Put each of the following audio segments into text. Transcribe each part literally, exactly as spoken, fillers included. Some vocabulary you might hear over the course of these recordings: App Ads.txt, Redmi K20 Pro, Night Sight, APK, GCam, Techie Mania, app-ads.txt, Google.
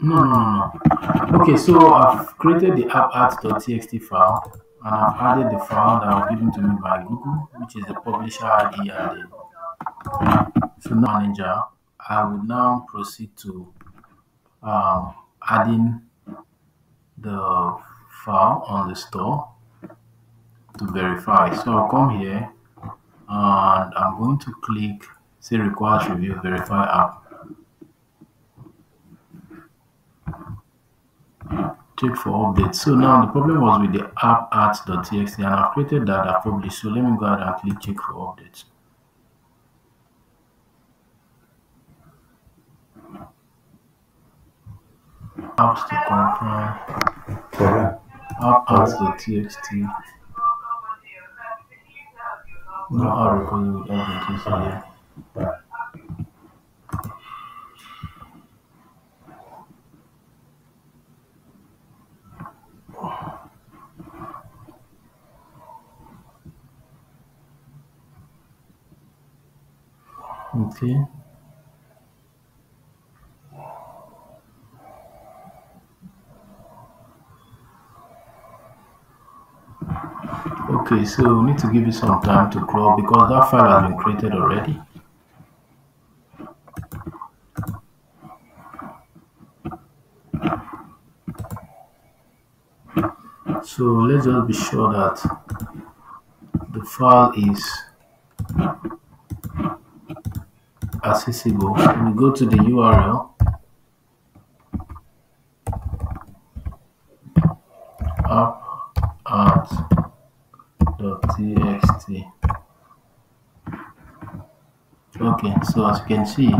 No, no, no. Okay, so I've created the app ads.txt file, and I've added the file that was given to me by Google, which is the publisher I D added. So now, manager, I would now proceed to um, adding the file on the store to verify. So I'll come here, and I'm going to click say requires review, verify app. Check for updates. So now the problem was with the app ads.txt, and I've created that, I've published. So let me go ahead and click check for updates. Apps to confirm. Okay. App ads.txt. No app recording with application here. Okay. Okay, so we need to give it some time to crawl because that file has been created already. So let's just be sure that the file is accessible. We go to the U R L app ads dot t x t. Okay, so as you can see,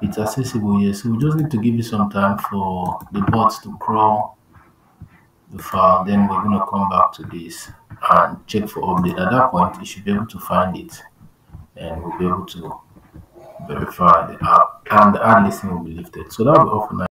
it's accessible here. So we just need to give it some time for the bots to crawl the file. Then we're going to come back to this and check for update. At that point, you should be able to find it, and we'll be able to verify the app, and the ad listing will be lifted. So that will be all for now.